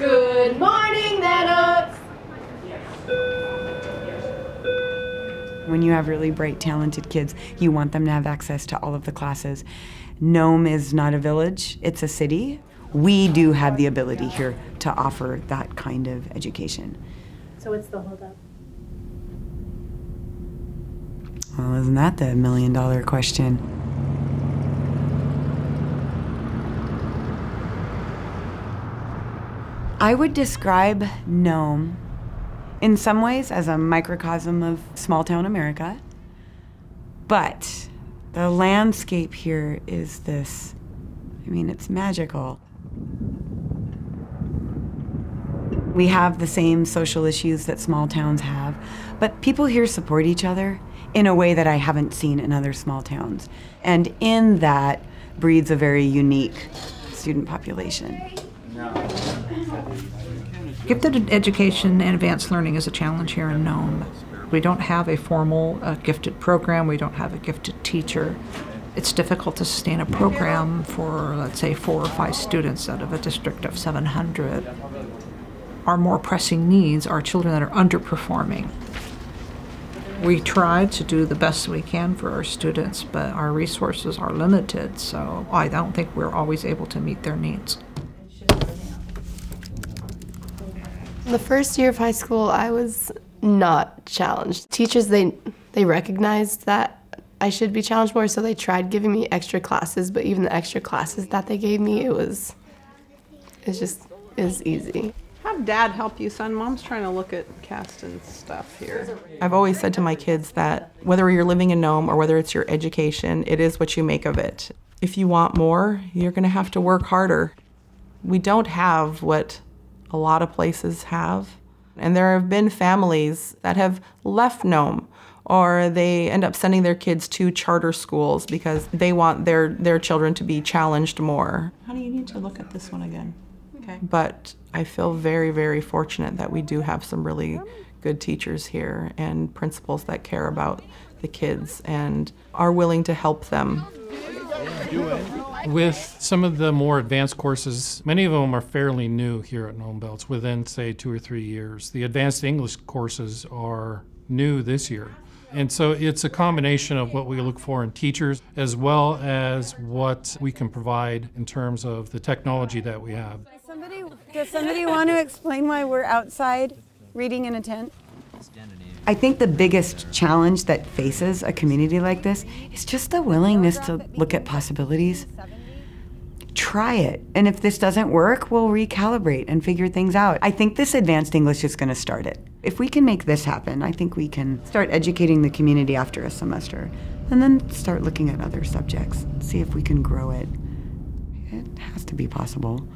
Good morning, Nana! When you have really bright, talented kids, you want them to have access to all of the classes. Nome is not a village, it's a city. We do have the ability here to offer that kind of education. So what's the holdup? Well, isn't that the million-dollar question? I would describe Nome in some ways as a microcosm of small-town America, but the landscape here is this, I mean, it's magical. We have the same social issues that small towns have, but people here support each other in a way that I haven't seen in other small towns. And in that breeds a very unique student population. Gifted education and advanced learning is a challenge here in Nome. We don't have a formal gifted program. We don't have a gifted teacher. It's difficult to sustain a program for, let's say, 4 or 5 students out of a district of 700. Our more pressing needs are children that are underperforming. We try to do the best we can for our students, but our resources are limited, so I don't think we're always able to meet their needs. The first year of high school, I was not challenged. Teachers, they recognized that I should be challenged more, so they tried giving me extra classes, but even the extra classes that they gave me, it was easy. Have Dad help you, son. Mom's trying to look at Kastyn's stuff here. I've always said to my kids that whether you're living in Nome or whether it's your education, it is what you make of it. If you want more, you're gonna have to work harder. We don't have what a lot of places have. And there have been families that have left Nome, or they end up sending their kids to charter schools because they want their children to be challenged more. Honey, you need to look at this one again. Okay. But I feel very, very fortunate that we do have some really good teachers here and principals that care about the kids and are willing to help them. With some of the more advanced courses, many of them are fairly new here at Nome Beltz within, say, 2 or 3 years. The advanced English courses are new this year. And so it's a combination of what we look for in teachers as well as what we can provide in terms of the technology that we have. Does somebody want to explain why we're outside reading in a tent? I think the biggest challenge that faces a community like this is just the willingness to look at possibilities. Try it, and if this doesn't work, we'll recalibrate and figure things out. I think this advanced English is going to start it. If we can make this happen, I think we can start educating the community after a semester, and then start looking at other subjects, see if we can grow it. It has to be possible.